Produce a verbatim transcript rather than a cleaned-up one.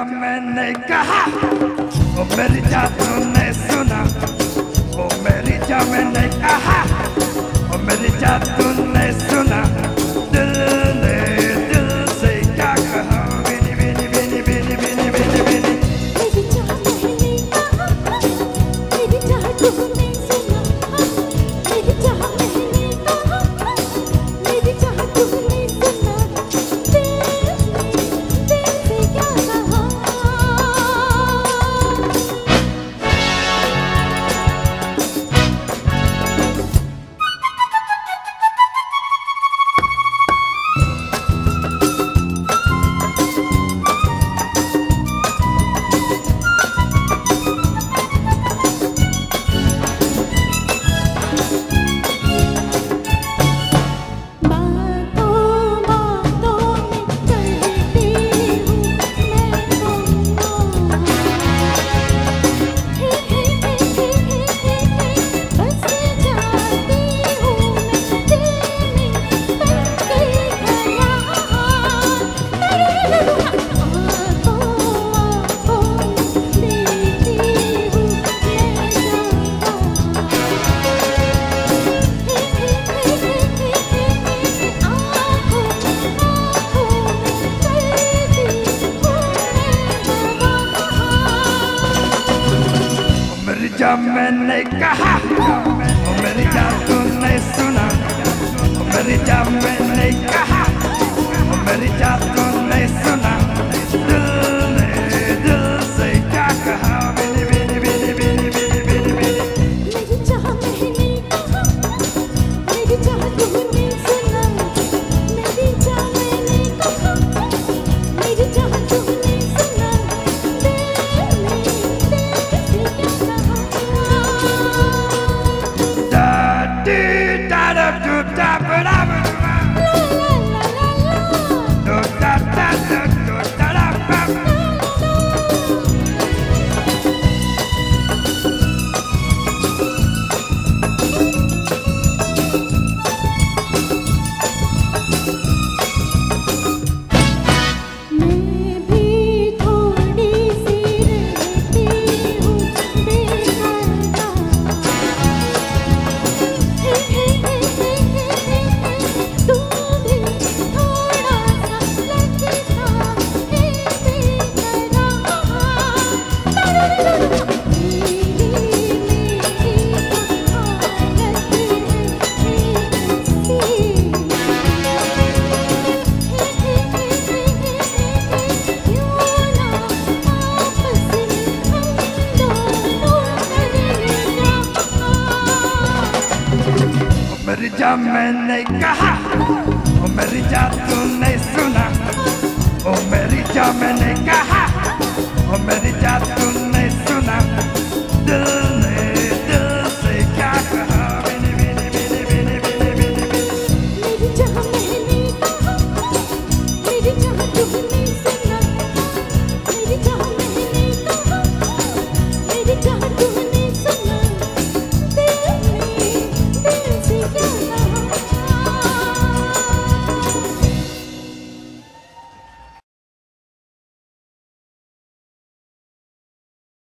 मैंने कहा वो मेरी जा तूने सुना, वो मेरी जा मैंने कहा वो मेरी जा तूने सुना। दिल ने दिल से क्या कहा, बिनी बिनी बिनी बिनी बिनी बिनी बिनी मेरी जा मैंने कहा, मेरी जा तूने सुना, मेरी जा मैंने कहा, मेरी जा तूने मैंने कहा वो मेरी जा तूने सुना, वो मेरी जा मैंने कहा वो मेरी जा तूने सुना। मेरी जा मैंने कहा ओ मेरी जा तूने सुना, ओ मेरी जा मैंने कहा।